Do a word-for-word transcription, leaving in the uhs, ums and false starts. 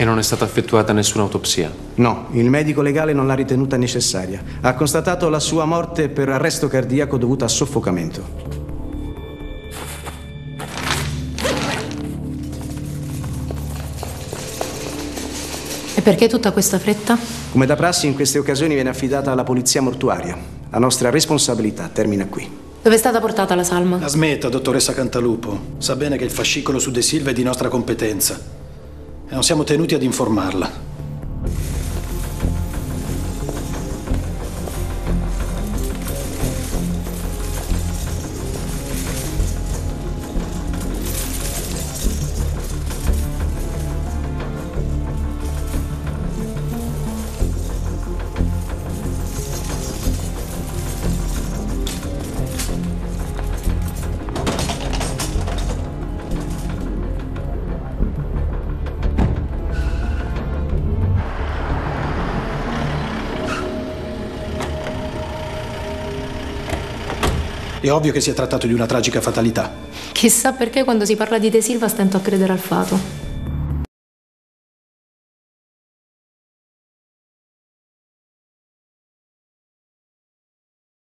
E non è stata effettuata nessuna autopsia? No, il medico legale non l'ha ritenuta necessaria. Ha constatato la sua morte per arresto cardiaco dovuta a soffocamento. E perché tutta questa fretta? Come da prassi, in queste occasioni viene affidata alla polizia mortuaria. La nostra responsabilità termina qui. Dove è stata portata la salma? La smetta, dottoressa Cantalupo. Sa bene che il fascicolo su De Silva è di nostra competenza e non siamo tenuti ad informarla. È ovvio che si è trattato di una tragica fatalità. Chissà perché quando si parla di De Silva stento a credere al fato.